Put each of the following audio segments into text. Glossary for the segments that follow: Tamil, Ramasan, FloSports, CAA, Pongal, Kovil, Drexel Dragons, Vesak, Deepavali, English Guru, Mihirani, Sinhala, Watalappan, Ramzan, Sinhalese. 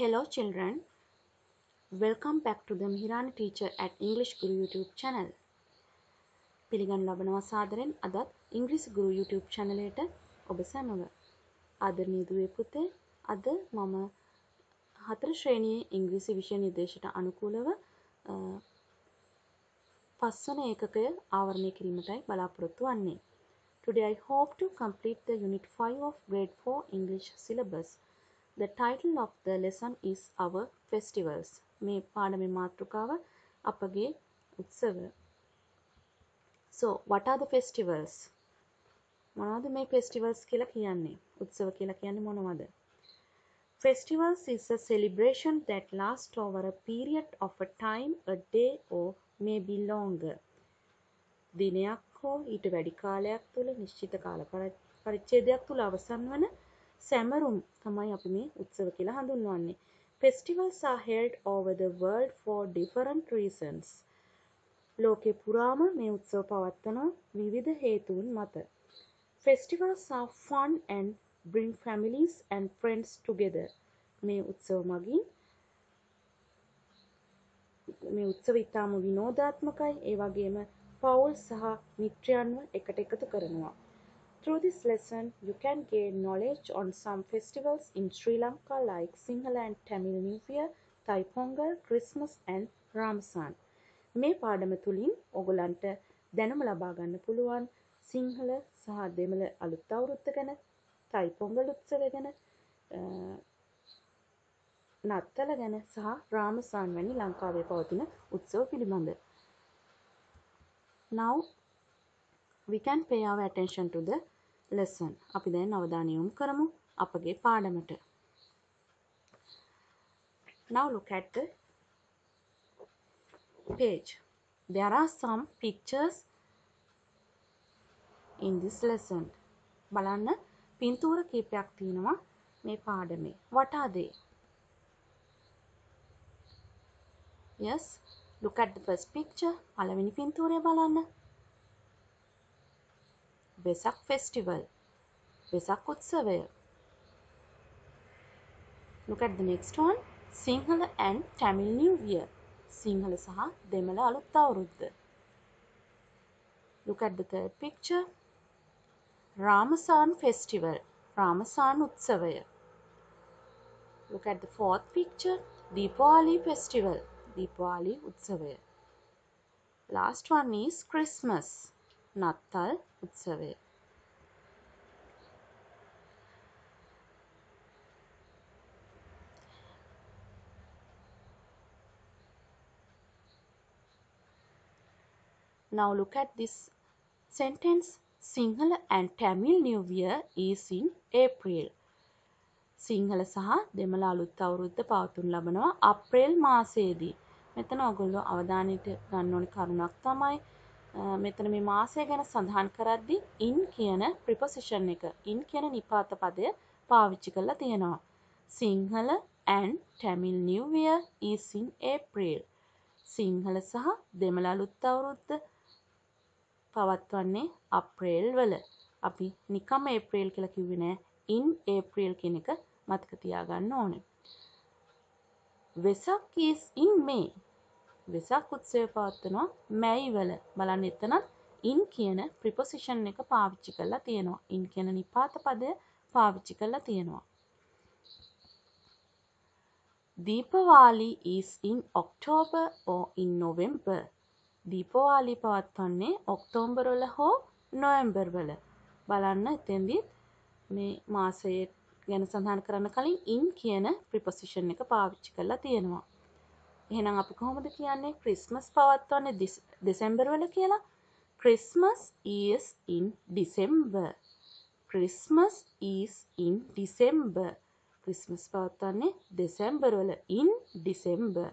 Hello children, welcome back to the Mihirani teacher at English Guru YouTube channel. Piligan labanawa sadaren adat English Guru YouTube channel eta oba samawa. Adarneeya duwe puthe ada mama hathara shreniye English visha nideshata anukulawa paswana ekakaya aavarane kirimatai balaporothu wanne. Today I hope to complete the unit 5 of grade 4 English syllabus. The title of the lesson is Our Festivals. May paadame maatrukawa appage utsava. So, what are the festivals? Monawada me festivals kiyala kiyanne? Utsava kiyala kiyanne monawada? Festivals is a celebration that lasts over a period of a time, a day, or maybe longer. Dinayak ho ita wedi kaalayak thula nishchita kaala parichedayak thula avasan wana samarum thamai api me utsawa kiyala handunwanne. Festivals are held over the world for different reasons. Loke purama me utsawa pavattana vividha hetun mata. Festivals are fun and bring families and friends together. Me utsawa magin me utsawa itama vinodatmakai e wagema Paul saha mitryanwa ekata ekathu karanawa. Through this lesson, you can gain knowledge on some festivals in Sri Lanka like Sinhala and Tamil New Year, Thai Pongal, Christmas and Ramzan. May paadama thulin ogolanta danuma laba ganna puluwan Sinhala saha Demala aluth awurudda gana, Thai Pongal utsawa gana, Nattala gana saha Ramzan wani Lankawe pavathina utsawa pilibanda. Now we can pay our attention to the lesson. අපි දැන් අවධානය යොමු කරමු අපගේ පාඩමට. Now look at the page. There are some pictures in this lesson. බලන්න පින්තූර කීපයක් තියෙනවා මේ පාඩමේ. What are they? Yes, look at the first picture. පළවෙනි පින්තූරය බලන්න. Vesak festival, Vesak Utsavaya. Look at the next one, Sinhala and Tamil New Year, Sinhala saha Demala aluth awurudda. Look at the third picture, Ramzan festival, Ramzan Utsavaya. Look at the fourth picture, Deepavali festival, Deepavali Utsavaya. Last one is Christmas, Natal Utsavaya. Now look at this sentence. Sinhala and Tamil New Year is in April. Sinhala saha Demala aluth awurudda pavathun labanawa April maasedi. Metana ogollo avadanita ganna ona karunak thamai මෙතන මේ මාසය ගැන සඳහන් කරද්දී in කියන preposition එක in කියන නිපාත පදය පාවිච්චි කරලා තියෙනවා. Sinhala and Tamil New Year is in April. Sinhala සහ දෙමළ අලුත් අවුරුද්ද පවත්වන්නේ අප්‍රේල් වල. අපි නිකම් April කියලා කිව්වේ නෑ. In April කියන එක මතක තියාගන්න ඕනේ. Vesak is in May. Vesak utsavaya pavaththanawa May wala. Balanna ethana in kiyana preposition ekka pawichchi karala thiyenawa. In kiyana nipatha padaya pawichchi karala thiyenawa. Deepavali is in October or in November. Deepavali pavaththane October wala ho November wala. Balanna ethendi me maasaya gana sandhan karanna kalin in kiyana preposition ekka pawichchi karala thiyenawa. එහෙනම් අපි කොහොමද කියන්නේ Christmas පවත්වන්නේ December වල කියලා? Christmas is in December. Christmas is in December. Christmas පවත්වන්නේ December වල in December.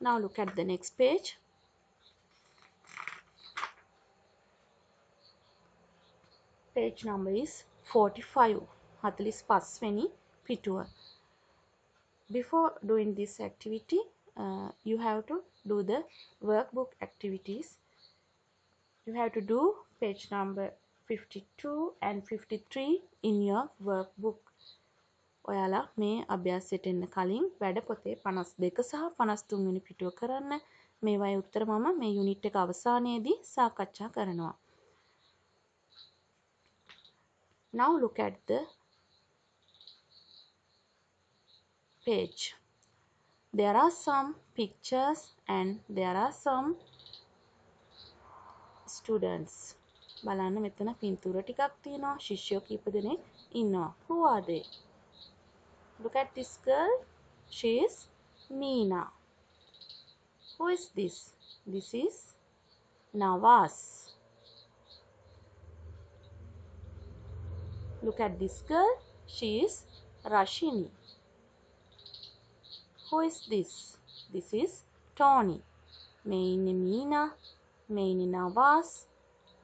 Now look at the next page. Page number is 45. 45 වෙනි පිටුව. Before doing this activity, you have to do the workbook activities. You have to do page number 52 and 53 in your workbook. ඔයාලා මේ අභ්‍යාසයට එන්න කලින් වැඩ පොතේ 52 සහ 53 වෙනි පිටුව කරන්න. මේවායේ උත්තර මම මේ යුනිට් එක අවසානයේදී සාකච්ඡා කරනවා. Now look at the page. There are some pictures and there are some students. බලන්න මෙතන පින්තූර ටිකක් තියෙනවා. ශිෂ්‍යෝ කීප දෙනෙක් ඉන්නවා. Who are they? Look at this girl. She is Meena. Who is this? This is Nawaz. Look at this girl. She is Rashini. Who is this? This is Tony. මේ ඉන්නේ Meena, මේ ඉන්නේ Nawaz,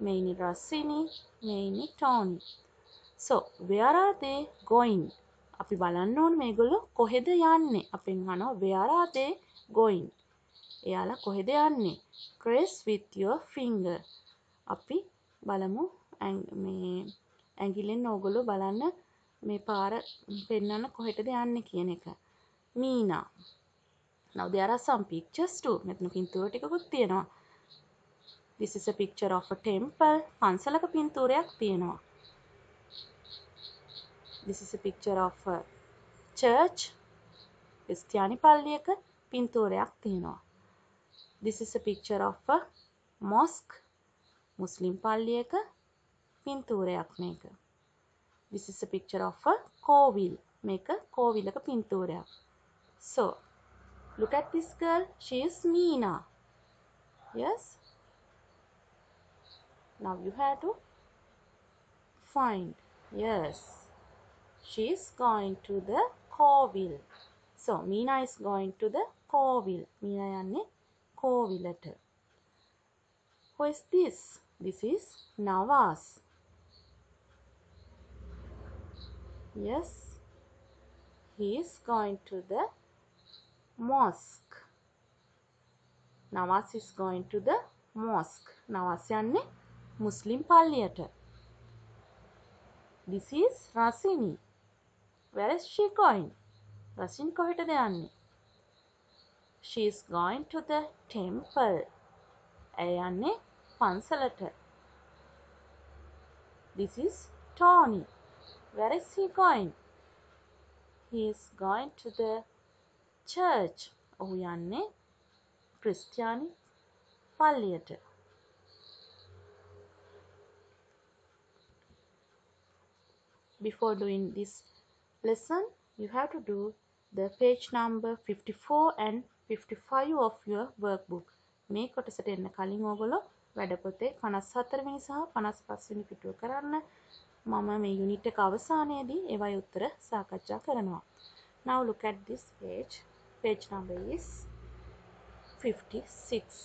මේ ඉන්නේ Rashini, මේ ඉන්නේ Tony. So where are they going? අපි බලන්න ඕනේ මේගොල්ලෝ කොහෙද යන්නේ? අපෙන් අහනවා where are they going? එයාලා කොහෙද යන්නේ? Trace with your finger. අපි බලමු මේ ඇඟිල්ලෙන් ඕගොල්ලෝ බලන්න මේ පාර පෙන්නන කොහෙටද යන්නේ කියන එක. Meena. Now there are some pictures too. මෙතන පින්තූර ටිකකුත් තියෙනවා. This is a picture of a temple. පන්සලක පින්තූරයක් තියෙනවා. This is a picture of a church. ක්‍රිස්තියානි පල්ලියක පින්තූරයක් තියෙනවා. This is a picture of a mosque. මුස්ලිම් පල්ලියක පින්තූරයක් මේක. This is a picture of a කෝවිල්. මේක කෝවිලක පින්තූරයක්. So, look at this girl. She is Meena. Yes? Now you have to find. Yes. She is going to the Kovil. So, Meena is going to the Kovil. Meena yanne Kovilata. Who is this? This is Nawaz. Yes. He is going to the mosque. Nawaz is going to the mosque. Nawaz yanne Muslim Palliyata. This is Rashini. Where is she going? Rashini kohita de yanne? She is going to the temple. Ayanne pansalata. This is Tony. Where is he going? He is going to the church. Ohuyanne Christiani palliyata. Before doing this lesson, you have to do the page number 54 and 55 of your workbook. මේ කොටසට එන්න කලින් ඔයගොල්ලෝ වැඩපොතේ 54 වෙනි සහ 55 වෙනි පිටුව කරන්න. මම මේ යුනිට් එක අවසානයේදී ඒවයි උත්තර සාකච්ඡා කරනවා. Now look at this page. Page number is 46.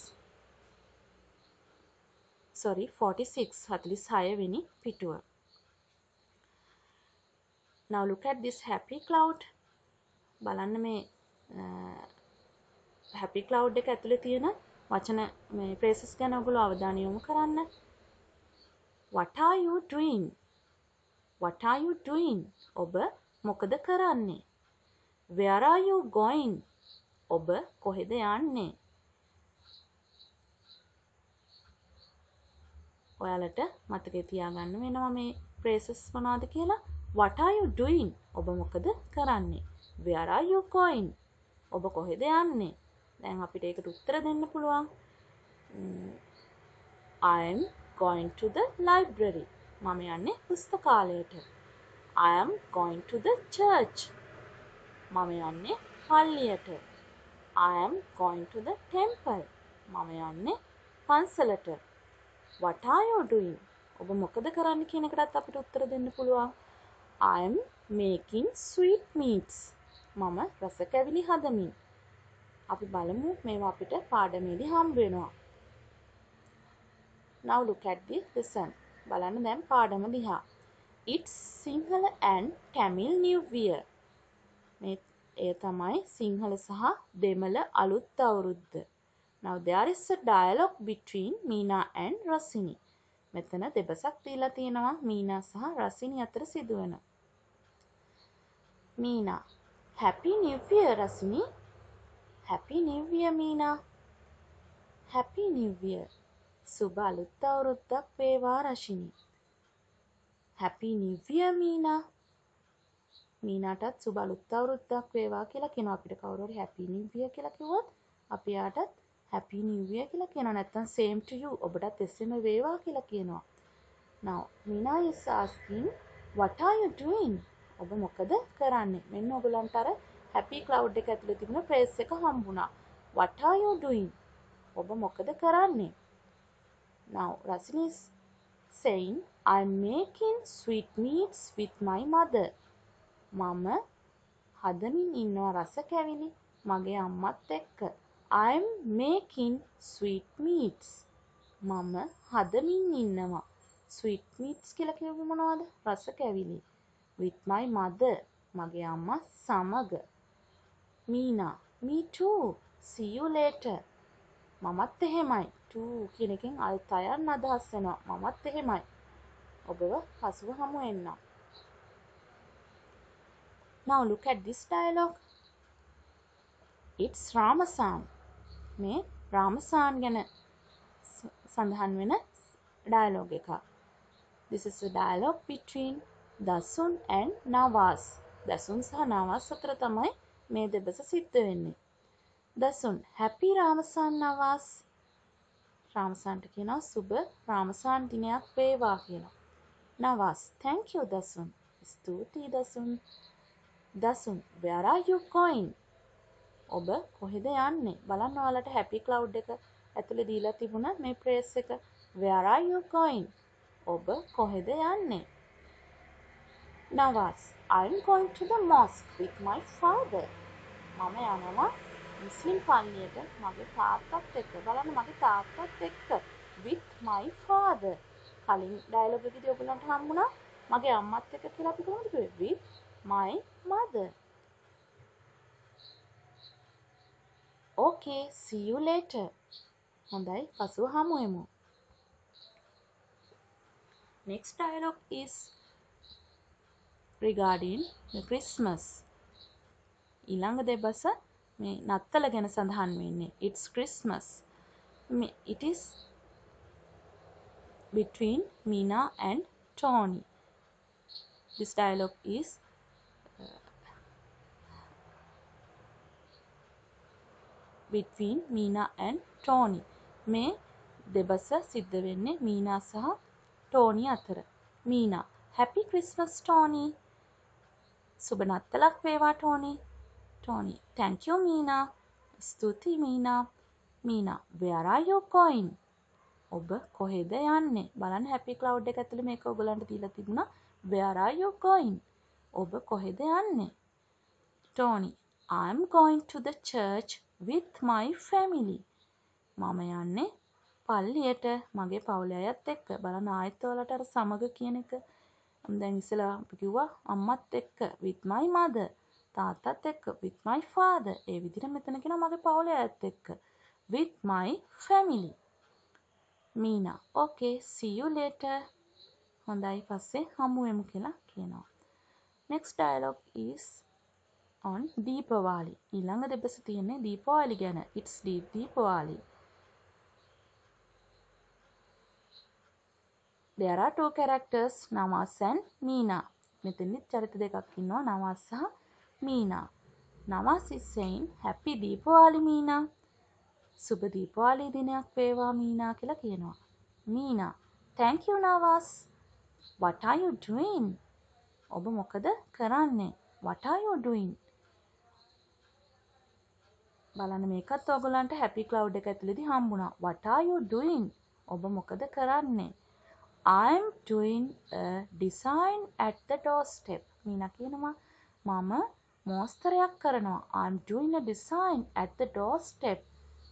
46 වෙනි පිටුව. Now look at this happy cloud. බලන්න මේ happy cloud එක ඇතුලේ තියෙන වචන මේ phrases ගැන ඔයගොල්ලෝ අවධානය යොමු කරන්න. What are you doing? What are you doing? ඔබ මොකද කරන්නේ? Where are you going? ඔබ කොහෙද යන්නේ? ඔයාලට මතකේ තියාගන්න වෙනවා මේ phrases මොනවද කියලා. What are you doing? ඔබ මොකද කරන්නේ? Where are you going? ඔබ කොහෙද යන්නේ? දැන් අපිට ඒකට උත්තර දෙන්න පුළුවන්. I am going to the library. මම යන්නේ පුස්තකාලයට. I am going to the church. මම යන්නේ පල්ලියට. I am going to the temple. මම යන්නේ පන්සලට. What are you doing? ඔබ මොකද කරන්නේ කියන එකටත් අපිට උත්තර දෙන්න පුළුවන්. I am making sweetmeats. මම රස කැවිලි හදමින්. අපි බලමු මේවා අපිට පාඩමේදී හම්බ වෙනවා. Now look at the lesson. බලන්න දැන් පාඩම දිහා. It's Sinhala and Tamil New Year. මේ ඒ තමයි සිංහල සහ දෙමළ අලුත් අවුරුද්ද. Now there is a dialogue between Meena and Rashini. මෙතන දෙබසක් දීලා තියෙනවා මීනා සහ රසිනී අතර සිදුවන. Meena. Happy New Year, Rasmi. Happy New Year, Meena. Happy New Year. Subha alutta avrudak beva Rashini. Happy New Year, Meena. Meenatat subha alutta avrudak beva kila kena apita kawurori Happy New Year kila kiwoth api atat Happy New Year kila kena nathan same to you obadat esima beva kila kena. Now Meena is asking, what are you doing? Oba mokada karanne. Menna ogalantara happy cloud ekak athule thibuna phrase ekak hambuna. What are you doing? Oba mokada karanne. Now Rasini is saying, I am making sweetmeats with my mother. Mama hadamin innawa rasa kavili mage ammat ekka. I am making sweetmeats. Mama hadamin innawa sweetmeats kiyala kiwwe monawada rasa kavili with my mother mage amma samaga. Meena, me too, see you later. Mamath ehemai too kiyenekin altayan adahas wenawa. Mamath ehemai obawa hasuwa hamu wenna. Now look at this dialogue. It's Ramasan. Me Ramasan gana sandhan vena dialogue ekak. This is a dialogue between Dasun and Nawaz. Dasun saha Nawaz athara thamai me debasa siddha wenne. Dasun, happy Ramasan Nawaz. Ramasan ta kiyana suba Ramasan dinayak wewa kiyana. Nawaz, thank you Dasun. Stuti Dasun. Dasun, where are you going? Oba kohida yanne balanna walata happy cloud ekak athule deela thibuna me phrase ekak. Where are you going? Oba kohida yanne? Nawaz, I am going to the mosque with my father. Mama yanawa muslim palliyata mage taattat ekka. Balanna mage taattat ekka with my father. Kalin dialogue ekedi ogolanta hambuna mage ammat ekka kiyala api komoda kiwwe with my mother. Okay, see you later. Hondai pasuwa hamu emu. Next dialogue is regarding Christmas. Ilanga debasa me nattala gana sandhan wenne. It's Christmas. It is between Meena and Tony. This dialogue is between Meena and Tony. Me debasa siddha wenne Meena saha Tony athara. Meena, happy Christmas Tony. Suba nattalak wewa Tony. Tony, thank you Meena. Stuti Meena. Meena, where are you going? Oba koheda yanne balanna happy cloud ekak athule meka ogolanta dila thibuna. Where are you going? Oba koheda yanne? Tony, I am going to the church with my family. Mama yanne palliyata mage pawule ayat ekka. Balana ayith walata ara samaga kiyen ekka. Dan issala api kiwwa ammat ekka with my mother. Taattat ekka with my father. E widira metana kiyana mage pawule ayat ekka with my family. Meena, okay, see you later. Hondai passe hamu wemu kiyala kiyenawa. Next dialogue is on Deepavali. Ilanga debasa tiyenne Deepavali gana. It's Deepavali. There are two characters, Nawaz and Meena. Metenni charita dekak innawa Nawaz saha Meena. Nawaz is saying, happy Deepavali Meena. Suba Deepavali dinayak wewa Meena kiyala kiyenawa. Meena, thank you Nawaz. What are you doing? Oba mokada karanne? What are you doing? බලන්න මේකත් ඔයගොල්ලන්ට happy cloud එක ඇතුළේදී හම්බුණා. What are you doing? ඔබ මොකද කරන්නේ? I am doing a design at the doorstep. Meena කියනවා මම මෝස්තරයක් කරනවා. I am doing a design at the doorstep.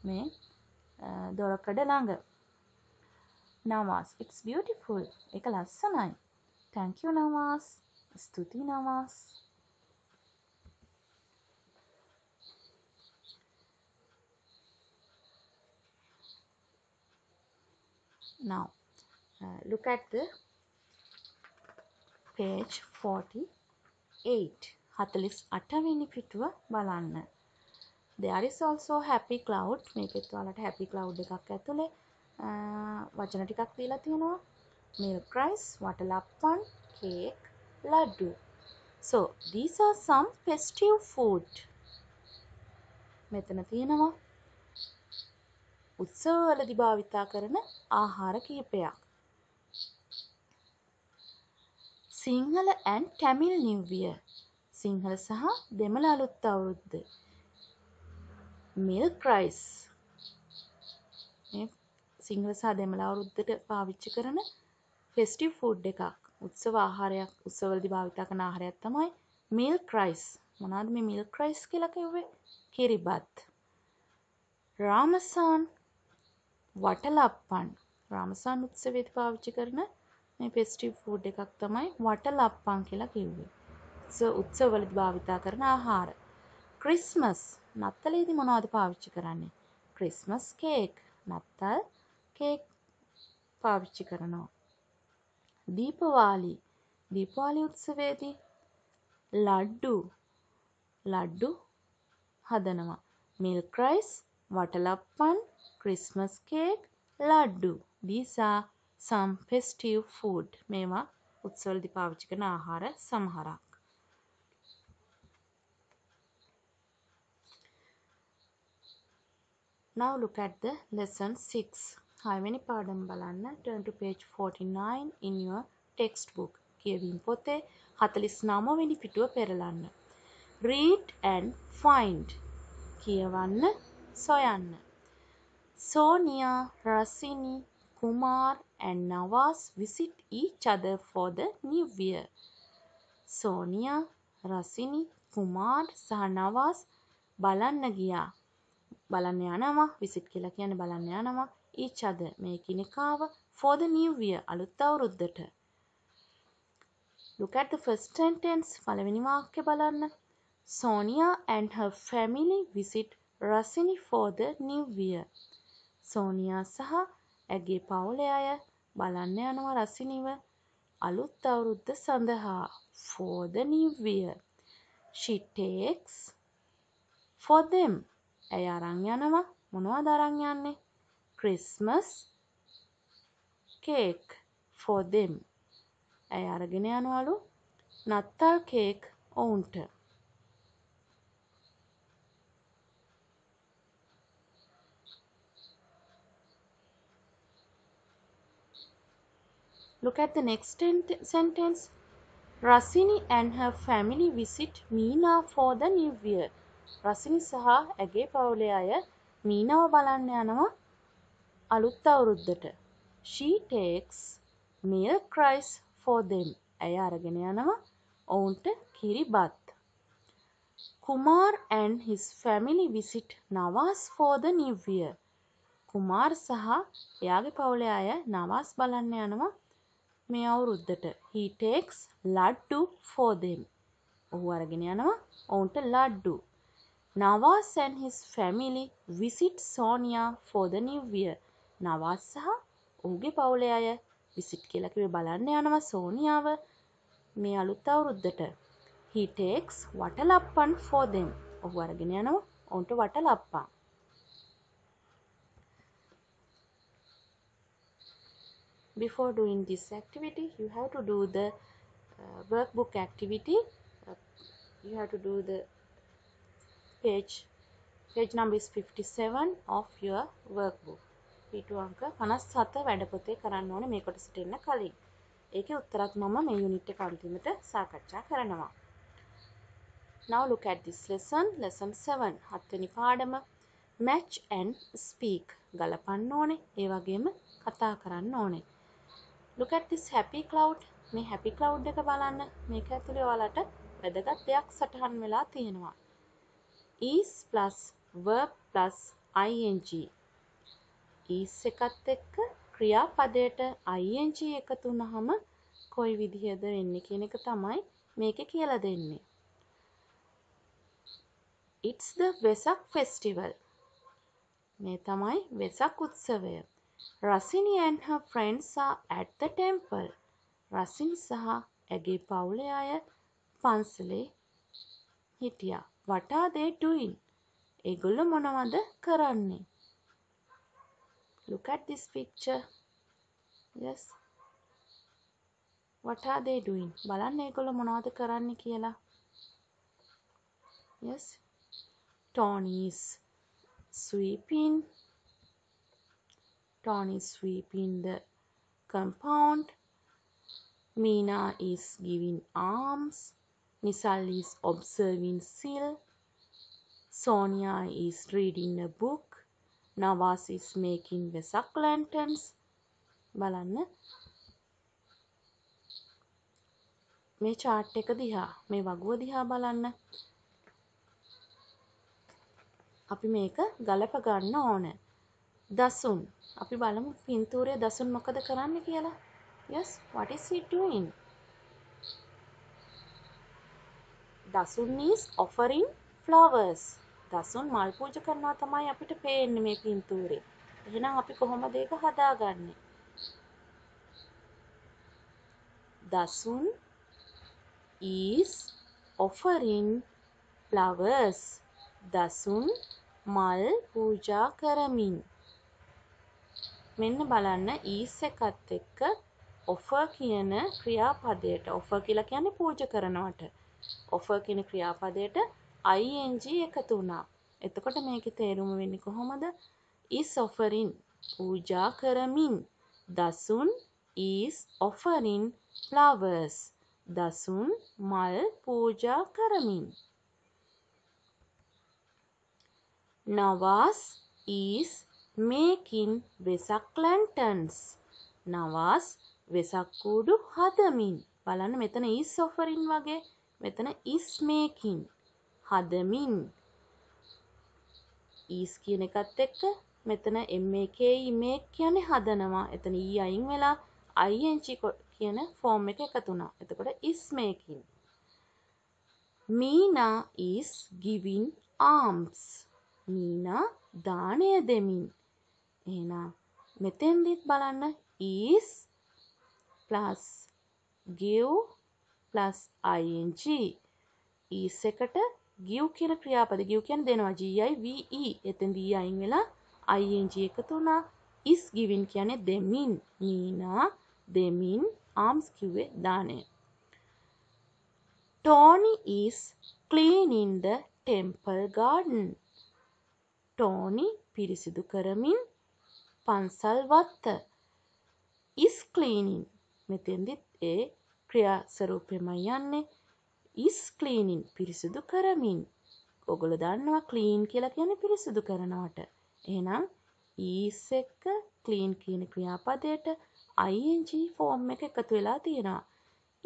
මේ දොරකඩ ළඟ. Nawaz, it's beautiful. ඒක ලස්සනයි. Thank you Nawaz. ස්තුති Nawaz. Now look at the page 48. 48 වෙනි පිටුව බලන්න. There is also happy cloud. මේ පිටුව වලට happy cloud එකක් ඇතුලේ වචන ටිකක් දීලා තියෙනවා. Milk rice, watalappan, cake, laddu. So these are some festive food. මෙතන තියෙනවා උත්සවවලදී භාවිතා කරන ආහාර කීපයක්. Sinhala and Tamil New Year. Sinhala saha Demal aluth avurudda. Milk rice. Sinhala saha Demal aluthata පාවිච්චි කරන festive food එකක්. උත්සව ආහාරයක් උත්සවවලදී භාවිතා කරන ආහාරයක් තමයි milk rice. මොනවාද මේ milk rice කියලා කිව්වේ? කිරිබත්. Ramasan වටලප්පන්. Ramasan උත්සවයේදී පාවිච්චි කරන මේ festive food එකක් තමයි වටලප්පන් කියලා කිව්වේ. So උත්සවවලදී භාවිතා කරන ආහාර. Christmas. නත්තලේදී මොනවද පාවිච්චි කරන්නේ? Christmas cake. නත්තල් cake පාවිච්චි කරනවා. දීපාවලි. දීපාවලි උත්සවයේදී ලඩු. ලඩු හදනවා. Milk rice, watalappan, Christmas cake, ලඩු. These are some festive food. මේවා උත්සවවලදී පාවිච්චි කරන ආහාර සමහරක්. Now look at the lesson 6. Highway පාඩම් බලන්න. Turn to page 49 in your textbook. කියවීම් පොතේ 49 වෙනි පිටුව පෙරලන්න. Read and find. කියවන්න, සොයන්න. Sonia, Rasini, Kumar and Nawaz visit each other for the new year. Sonia, Rasini, Kumar saha Nawaz balanna giya. Balanna yanawa visit kiyala kiyanne balanna yanawa each other me ekinekawa for the new year aluth avuruddata. Look at the first sentence. Palaweni vakya balanna. Sonia and her family visit Rasini for the new year. Sonia saha ඇගේ පවුලේ අය බලන්න යනවා රසිනිව අලුත් අවුරුද්ද සඳහා for the new year. She takes for them. ඇය අරන් යනවා මොනවද අරන් යන්නේ? Christmas cake for them. ඇය අරගෙන යනවලු නත්තල් cake ඔවුන්ට. Look at the next sentence. Rasini and her family visit Meena for the new year. Rasini saha ඇගේ පවුලේ අය මීනාව බලන්න යනවා අලුත් අවුරුද්දට. She takes milk rice for them. ඇය අරගෙන යනවා ඔවුන්ට කිරිබත්. Kumar and his family visit Nawaz for the new year. Kumar සහ එයාගේ පවුලේ අය නවාස් බලන්න යනවා මේ අවුරුද්දට. He takes laddu for them. ඔහු අරගෙන යනවා ඔවුන්ට ලඩු. Nawaz and his family visit Sonia for the new year. Nawaz සහ ඔහුගේ පවුලේ අය visit කියලා කිව්වේ බලන්න යනවා සෝනියාව මේ අලුත් අවුරුද්දට. He takes watalappan for them. ඔහු අරගෙන යනවා ඔවුන්ට watalappan. Before doing this activity, you have to do the workbook activity. You have to do the page number is 57 of your workbook. පිටු අංක 57 වැඩපොතේ කරන්න ඕනේ මේකට සිටින්න කලින්. ඒකේ උත්තරත් මම මේ යුනිට් එක අන්තිමට සාකච්ඡා කරනවා. Now look at this lesson, lesson 7. 7 වෙනි පාඩම match and speak. ගලපන්න ඕනේ. ඒ වගේම කතා කරන්න ඕනේ. Look at this happy cloud. මේ happy cloud එක බලන්න. මේක ඇතුලේ ඔයාලට වැදගත් දෙයක් සටහන් වෙලා තියෙනවා. Is plus verb plus ing. Is එකත් එක්ක ක්‍රියාපදයට ing එකතු වුනහම කොයි විදිහද වෙන්නේ කියන එක තමයි මේකේ කියලා දෙන්නේ. It's the Vesak festival. මේ තමයි වෙසක් උත්සවය. Rasini and her friends are at the temple. Rasini saha ඇගේ පවුලේ අය පන්සලේ හිටියා. What are they doing? ඒගොල්ලෝ මොනවද කරන්නේ? Look at this picture. Yes. What are they doing? බලන්න ඒගොල්ලෝ මොනවද කරන්නේ කියලා. Yes. Tony is sweeping. Tony is sweeping the compound. Meena is giving alms. Nishal is observing seal. Sonia is reading a book. Nawaz is making Vesak lanterns. Balanna. Me chart එක දිහා මේ වගුව දිහා බලන්න. අපි මේක ගලප ගන්න ඕන. දසුන්. අපි බලමු පින්තූරයේ දසුන් මොකද කරන්නේ කියලා. Yes, what is he doing? Dasun is offering flowers. දසුන් මල් පූජා කරනවා තමයි අපිට පේන්නේ මේ පින්තූරේ. එහෙනම් අපි කොහොමද ඒක හදාගන්නේ? දසුන් is offering flowers. දසුන් මල් පූජා කරමින් මෙන්න බලන්න is එකත් එක්ක offer කියන ක්‍රියාපදයට offer කියලා කියන්නේ පූජා කරනවට offer කියන ක්‍රියාපදයට ing එකතු වුණා. එතකොට මේකේ තේරුම වෙන්නේ කොහොමද? Is offering පූජා කරමින්. දසුන් is offering flowers. දසුන් මල් පූජා කරමින්. Nawaz is making Vesak lanterns. Nawaz Vesak kudu hadamin. Balanna metana is offering wage. Metana is making. Hadamin. Is කියන එකත් එක්ක මෙතන make make කියන්නේ හදනවා. එතන e අයින් වෙලා ing කියන form එක එකතු වුණා. එතකොට is making. Meena is giving alms. Meena දානය දෙමින්. එහෙනම් මෙතෙන්දිත් බලන්න is plus give plus ing. Is එකට give කියන ක්‍රියාපද give කියන්නේ දෙනවා g i v e. එතෙන්ද e අයින් වෙලා ing එකතු වුණා. Is giving කියන්නේ දෙමින්. Meena දෙමින් arms කිව්වේ දානය. Tony is cleaning the temple garden. Tony පිරිසිදු කරමින් පන්සල් වත්ත. Is cleaning මෙතෙන්දිත් ඒ ක්‍රියා ස්වරූපෙමයි යන්නේ. Is cleaning පිරිසිදු කරමින්. ඔගොල්ලෝ දන්නවා clean කියලා කියන්නේ පිරිසිදු කරනවට. එහෙනම් is එක clean කියන ක්‍රියාපදයට ing form එක එකතු වෙලා තියෙනවා.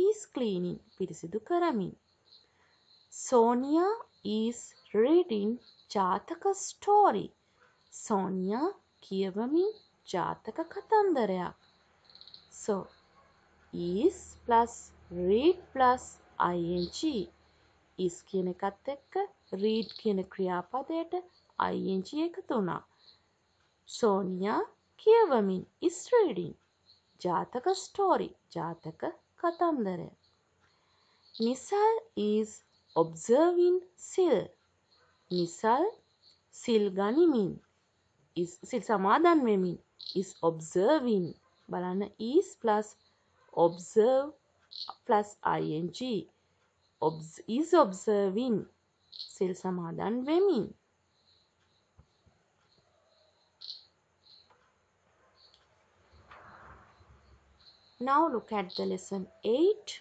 Is cleaning පිරිසිදු කරමින්. Sonia is reading ජාතක story. Sonia කියවමින් ජාතක කතන්දරයක්. So is plus read plus ing. Is කියන එකත් එක්ක read කියන ක්‍රියාපදයට ing එකතු වුණා. Sonia කියවමින් is reading ජාතක story. ජාතක කතන්දරය. Nishal is observing seal. Nishal sil ganimin is sil සමාදන් වෙමින් is observing. බලන්න is plus observe plus ing. Is observing sil සමාදන් වෙමින්. Now look at the lesson 8.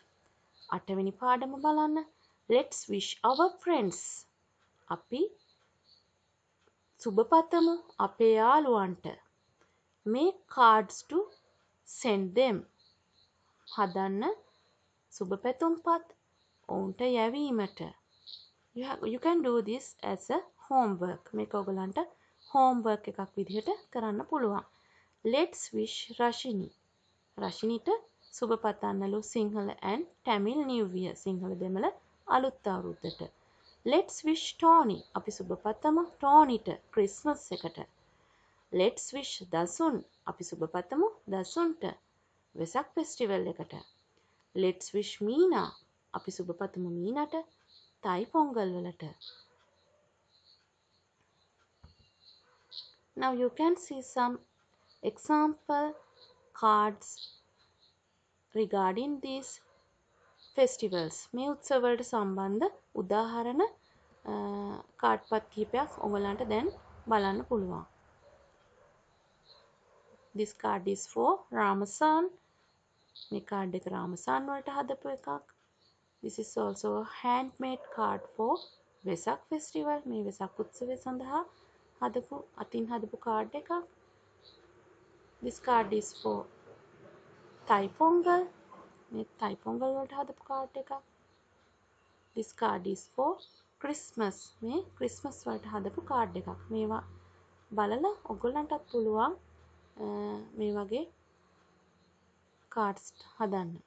8 වෙනි පාඩම බලන්න. Let's wish our friends. අපි සුබපතමු අපේ යාළුවන්ට. Make cards to send them. හදන්න සුබපැතුම්පත් ඔවුන්ට යැවීමට. You can do this as a homework. මේක ඔයගලන්ට homework එකක් විදිහට කරන්න පුළුවන්. Let's wish Rashini. රශිනිට සුබපතන්නලු Sinhala and Tamil New Year. Sinhala දෙමළ අලුත් අවුරුද්දට. Let's wish Tony. අපි සුබපතමු Tonyට Christmas එකට. Let's wish දසුන්. අපි සුබපතමු දසුන්ට වෙසක් ෆෙස්ටිවල් එකට. Let's wish Meena. අපි සුබපතමු මීනාට Thai Pongal letter. Now you can see some example cards regarding these festivals. Me utsavada sambandha udaharana card path kipayak ogalanta then balanna puluwan. This card is for Ramasan. Me card ek Ramasan walata hadapu ekak. This is also a handmade card for Vesak festival. Me Vesak utsave sandaha hadapu atin hadapu card ekak. This card is for Thai Pongal. Thai Pongal walata hadapu card ekak. This card is for Christmas. Me Christmas walata hadapu card ekak. Mewa balala ogolanta puluwan me wage cards hadanna.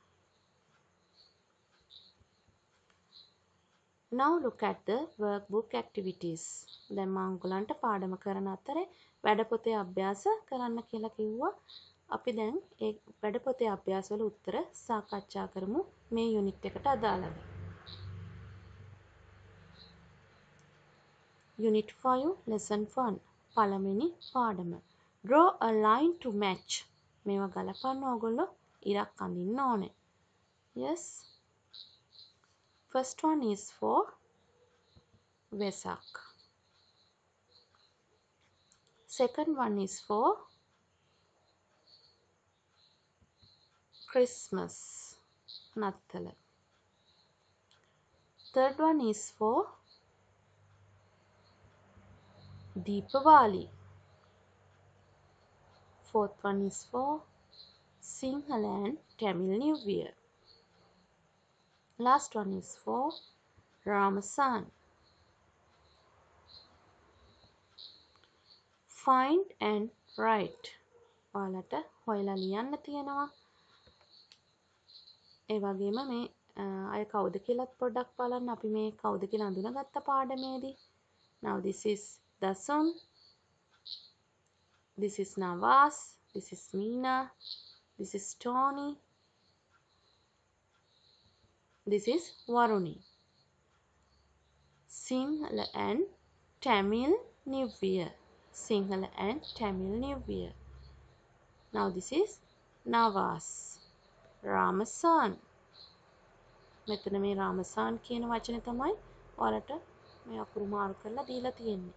Now look at the workbook activities. දැන් මම ඔයගලන්ට පාඩම කරන අතරේ වැඩපොතේ අභ්‍යාස කරන්න කියලා කිව්වා. අපි දැන් ඒ වැඩපොතේ අභ්‍යාස වල උත්තර සාකච්ඡා කරමු මේ යුනිට් එකට අදාළව. Unit 5 lesson 1 පළවෙනි පාඩම. Draw a line to match. මේවා ගලපන්න ඕගොල්ලෝ ඉරක් අඳින්න ඕනේ. Yes. First one is for Vesak. Second one is for Christmas. Natthala. Third one is for Deepavali. Fourth one is for Sinhala and Tamil New Year. Last one is for Ramasan. Find and write. ඔයාලට හොයලා ලියන්න තියෙනවා. ඒ වගේම මේ අය කවුද කියලාත් පොඩ්ඩක් බලන්න. අපි මේ කවුද කියලා අඳුනගත්ත පාඩමේදී. Now this is Dasun. This is Nawaz. This is Meena. This is Tony. This is Varuni. Sinhala and Tamil New Year. Sinhala and Tamil New Year. Now this is Nawaz. Ramasan. මෙතන මේ Ramasan කියන වචනේ තමයි ඔයාලට මේ අකුරු මාරු කරලා දීලා තියෙන්නේ.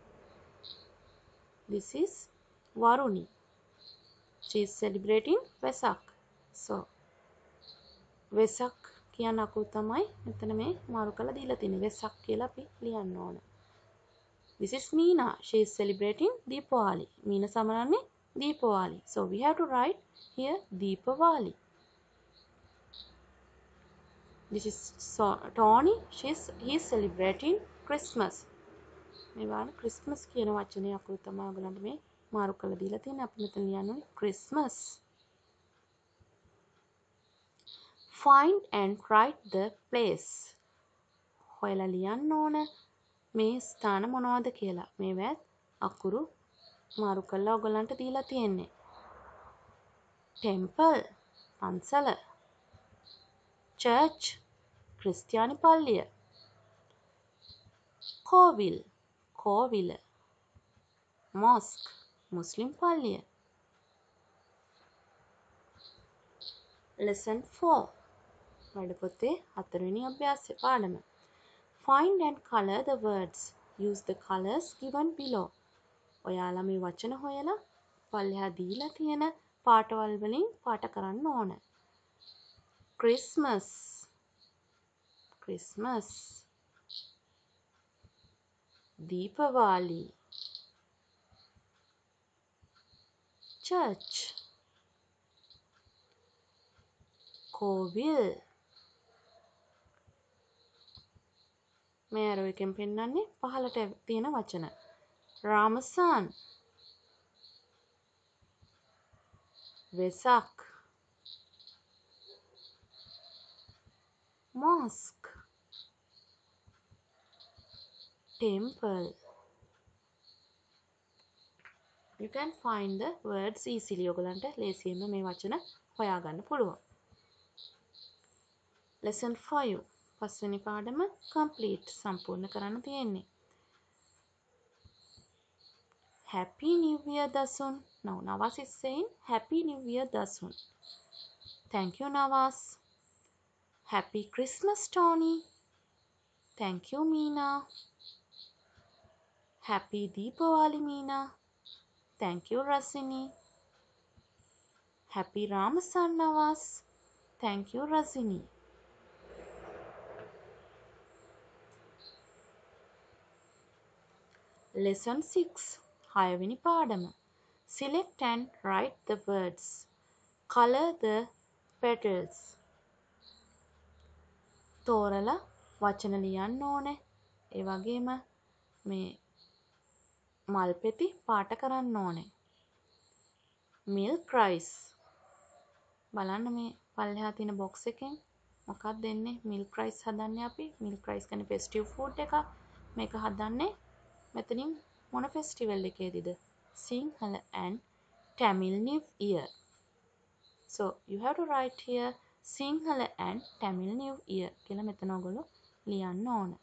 This is Varuni. She is celebrating Vesak. So Vesak කියන අකුරු තමයි මෙතන මේ මාරු කරලා දීලා තියෙන්නේ. වෙසක් කියලා අපි ලියන්න ඕන. This is Meena. She is celebrating Deepavali. Meena සමරන්නේ Deepavali. So we have to write here Deepavali. This is Tony. He is celebrating Christmas. මේ වගේ Christmas කියන වචනේ අකුරු තමයි ඔයගලන්ට මේ මාරු කරලා දීලා තියෙන්නේ. අපි මෙතන ලියන්න ඕනේ Christmas. Find and write the place. හොයලා ලියන්න ඕන මේ ස්ථාන මොනවද කියලා. මේවත් අකුරු මාරු කරලා ඔයගලන්ට දීලා තියෙන්නේ. Temple පන්සල. Church ක්‍රිස්තියානි පල්ලිය. Kovil කොවිල. Mosque මුස්ලිම් පල්ලිය. Lesson 4 වැඩපොතේ හතරවෙනි අභ්‍යාසයේ පාඩම. Find and color the words. Use the colors given below. ඔයාලා මේ වචන හොයලා පල්ලෙහා දීලා තියෙන පාටවල් වලින් පාට කරන්න ඕන. Christmas. Christmas. Deepavali. Church. Kovil. මේ arrow එකෙන් පෙන්නන්නේ පහළට තියෙන වචන. Ramasan. Vesak. Mosque. Temple. You can find the words easily. ඔයගලන්ට ලේසියෙන්ම මේ වචන හොයාගන්න පුළුවන්. Lesson 5 පස්වෙනි පාඩම complete සම්පූර්ණ කරන්න තියෙන්නේ. Happy New Year Dasun. Now Nawaz is saying Happy New Year Dasun. Thank you Nawaz. Happy Christmas Tony. Thank you Meena. Happy Deepavali Meena. Thank you Rasini. Happy Ramasan Nawaz. Thank you Rasini. Lesson 6. Hayavini Padama. Select and write the words. Color the petals. Thorala වචන ලියන්න ඕනේ. ඒ වගේම මේ මල් පෙති පාට කරන්න ඕනේ. Milk rice. බලන්න මේ පල්ලෙහා තියෙන box එකෙන් මොකක්ද දෙන්නේ? Milk rice හදන්නේ අපි. Milk rice කියන්නේ festive food එක. මේක හදන්නේ මෙතනින් මොන festival එකේදීද? Sinhala and Tamil New Year. So you have to write here Sinhala and Tamil New Year කියලා මෙතන ඔයගොල්ලෝ ලියන්න ඕන.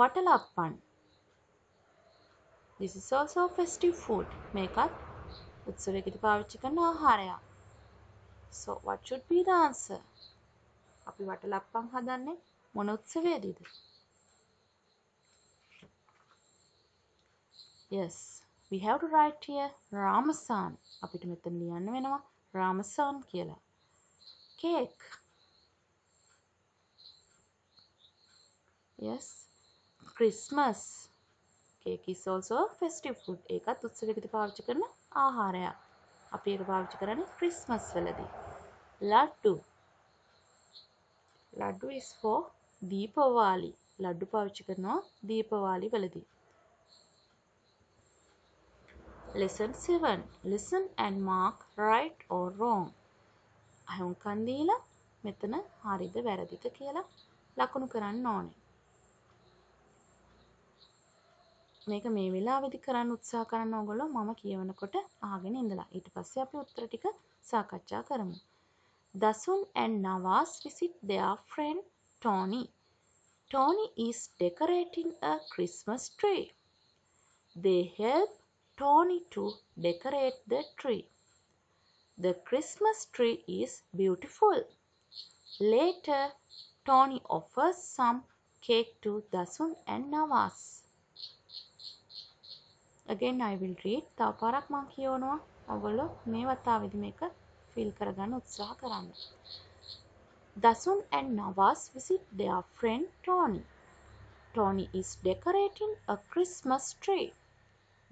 Watalappan. This is also a festive food. මේකත් උත්සවයකට පාවිච්චි කරන ආහාරයක්. So what should be the answer? අපි වටලප්පන් හදන්නේ මොන උත්සවයේදීද? Yes, we have to write here Ramasan. අපිට මෙතන ලියන්න වෙනවා Ramasan කියලා. Cake. Yes, Christmas. Cake is also a festive food. ඒකත් උත්සවයකට පාවිච්චි කරන ආහාරයක්. අපි ඒක පාවිච්චි කරන්නේ Christmas වලදී. Laddu. Laddu is for Deepavali. ලඩු පාවිච්චි කරනවා දීපාවලි වලදී. Lesson 7. Listen and mark right or wrong. අහුන් කන්දීල මෙතන හරිද වැරදිද කියලා ලකුණු කරන්න ඕනේ. මේක මේ වෙලාවෙදි කරන්න උත්සාහ කරන ඕගොල්ලෝ මම කියවනකොට අහගෙන ඉඳලා ඊට පස්සේ අපි උත්තර ටික සාකච්ඡා කරමු. Dasun and Nawaz visit their friend Tony. Tony is decorating a Christmas tree. They help Tony to decorate the tree. The Christmas tree is beautiful. Later, Tony offers some cake to Dasun and Nawaz. Again, I will read. තව පාරක් මම කියවනවා. ඔයගොල්ලෝ මේ වතාවෙදි මේක fill කරගන්න උත්සාහ කරන්න. Dasun and Nawaz visit their friend Tony. Tony is decorating a Christmas tree.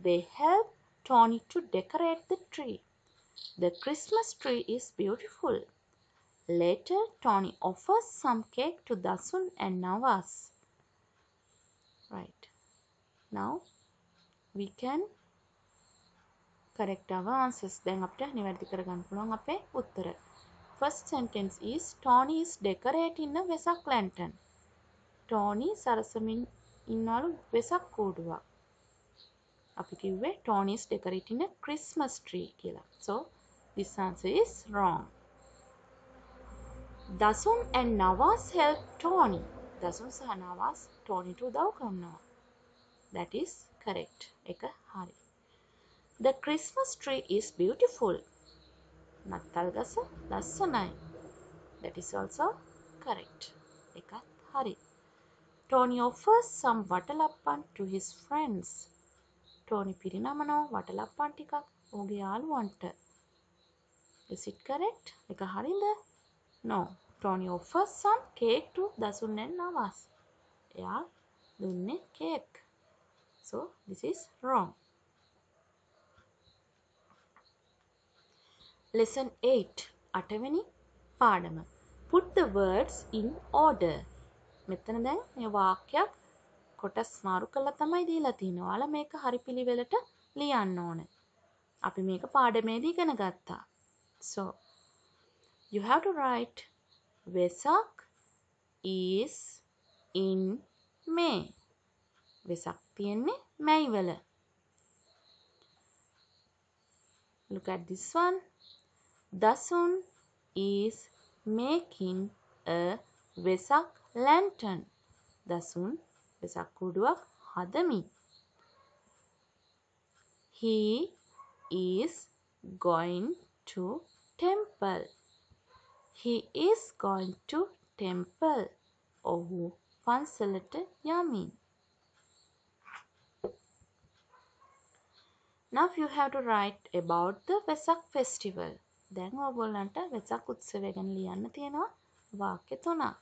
They help Tony to decorate the tree. The Christmas tree is beautiful. Later, Tony offers some cake to Dasun and Nawaz. Right. Now, we can correct our answers. Then අපිට නිවැරදි කරගන්න පුළුවන් අපේ උත්තර. First sentence is Tony is decorating a Vesak lantern. Tony සරසමින් ඉන්නලු Vesak කූඩුවක්. අපි කිව්වේ Tony is decorating a Christmas tree කියලා. So this answer is wrong. Dasun and Nawaz help Tony. Dasun සහ Nawaz Tony ට උදව් කරනවා. That is correct. එක හරි. The Christmas tree is beautiful. නත්තල් ගස ලස්සනයි. That is also correct. එකත් හරි. Tony offers some watalappan to his friends. Tony පිරිනමනවා watalappan ටිකක් ඔහුගේ යාළුවන්ට. Is it correct? එක හරිද? No. Tony offers some cake to Dasun and Nawaz. එයා දුන්නේ cake. So this is wrong. Lesson 8. අටවෙනි පාඩම. Put the words in order. මෙතන දැන් මේ වාක්‍යයක් කොටස් මාරු කරලා තමයි දීලා තියෙන්නේ. ඔයාලා මේක හරි පිළිවෙලට ලියන්න ඕනේ. අපි මේක පාඩමේදී ඉගෙන ගත්තා. So you have to write Vesak is in May. Vesak තියෙන්නේ මැයි වල. Look at this one. Dasun is making a Vesak lantern. Dasun besak kuduak hadami. He is going to temple. He is going to temple. Ohu pansalata yami. Now you have to write about the Vesak festival. Then obolanta Vesak utsave gan liyanna thiyena vakya tunak.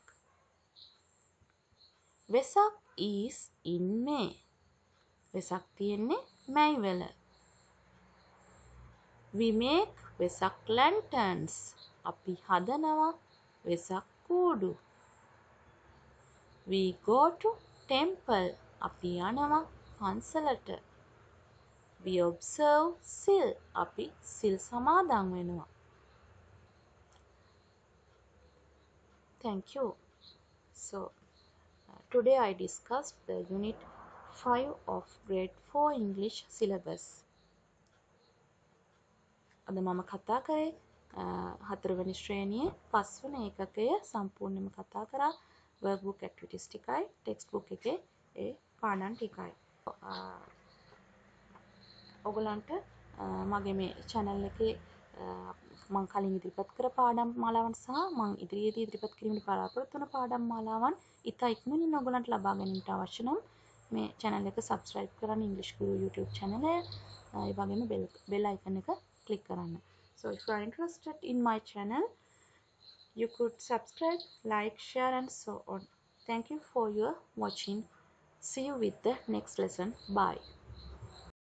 Vesak is in May. Vesak thiyenne May vela. We make Vesak lanterns. Api hadanawa Vesak kudu. We go to temple. Api yanawa pansalata. We observe sil. Api sil samadhan venawa. Thank you. So today I discussed the unit 5 of grade 4 English syllabus. Ada mama katha kare 4 weni shreniye 5 weni ekakaya sampurnama katha kara workbook activities tikai textbook ekey e paanan tikai. ඔගලන්ට මගේ මේ channel එකේ මම කලින් ඉදිරිපත් කර පාඩම් මාලාවන් සහ මම ඉදිරියේදී ඉදිරිපත් කිරීමට බලාපොරොත්තු වන පාඩම් මාලාවන් ඉතා ඉක්මනින් ඔගලන්ට ලබා ගැනීමට අවශ්‍ය නම් මේ channel එක subscribe කරන්න English Guru YouTube channel එක. ඒ වගේම bell icon එක click කරන්න. So if you are interested in my channel, you could subscribe, like, share and so on. Thank you for your watching. See you with the next lesson. Bye.